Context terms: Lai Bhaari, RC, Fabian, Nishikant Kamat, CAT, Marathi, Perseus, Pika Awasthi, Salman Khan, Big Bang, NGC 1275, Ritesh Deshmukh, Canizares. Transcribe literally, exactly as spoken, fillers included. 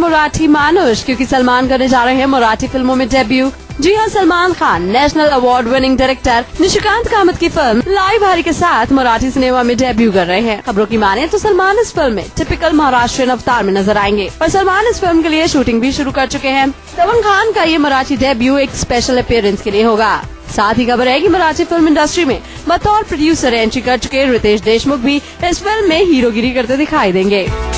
मराठी मानुष, क्योंकि सलमान करने जा रहे हैं मराठी फिल्मों में डेब्यू। जी हां, Salman Khan national award winning director Nishikant Kamat की फिल्म लाई भारी के साथ मराठी सिनेमा में डेब्यू कर रहे हैं। खबरों की माने तो सलमान इस फिल्म में टिपिकल महाराष्ट्रीयन अवतार में नजर आएंगे और सलमान इस फिल्म के लिए शूटिंग भी शुरू कर चुके हैं। सलमान खान का ये मराठी डेब्यू एक स्पेशल अपीयरेंस के लिए होगा। साथ ही खबर है कि मराठी फिल्म इंडस्ट्री में बतौर प्रोड्यूसर एंट्री कर चुके रितेश देशमुख भी इस फिल्म में हीरोगिरी करते दिखाई देंगे।